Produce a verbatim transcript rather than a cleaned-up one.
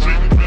Dream.